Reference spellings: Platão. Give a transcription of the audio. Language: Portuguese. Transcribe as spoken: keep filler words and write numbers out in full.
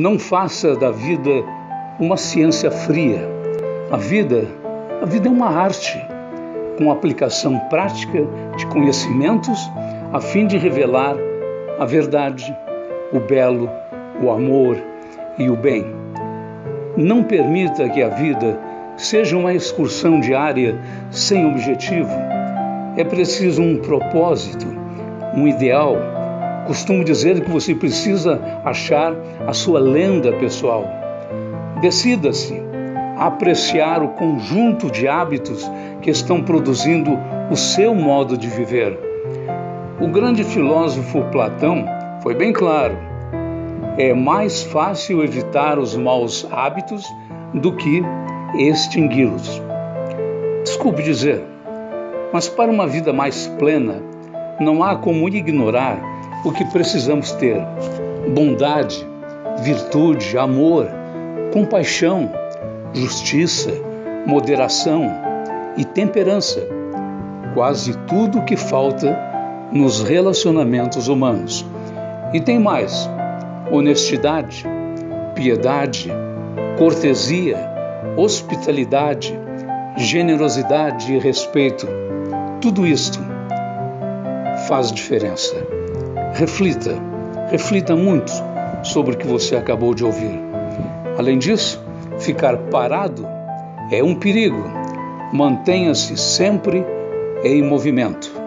Não faça da vida uma ciência fria. A vida, a vida é uma arte, com aplicação prática de conhecimentos a fim de revelar a verdade, o belo, o amor e o bem. Não permita que a vida seja uma excursão diária sem objetivo. É preciso um propósito, um ideal. Costumo dizer que você precisa achar a sua lenda pessoal. Decida-se a apreciar o conjunto de hábitos que estão produzindo o seu modo de viver. O grande filósofo Platão foi bem claro. É mais fácil evitar os maus hábitos do que extingui-los. Desculpe dizer, mas para uma vida mais plena, não há como ignorar o que precisamos ter: bondade, virtude, amor, compaixão, justiça, moderação e temperança, quase tudo o que falta nos relacionamentos humanos. E tem mais: honestidade, piedade, cortesia, hospitalidade, generosidade e respeito. Tudo isto faz diferença. Reflita, reflita muito sobre o que você acabou de ouvir. Além disso, ficar parado é um perigo. Mantenha-se sempre em movimento.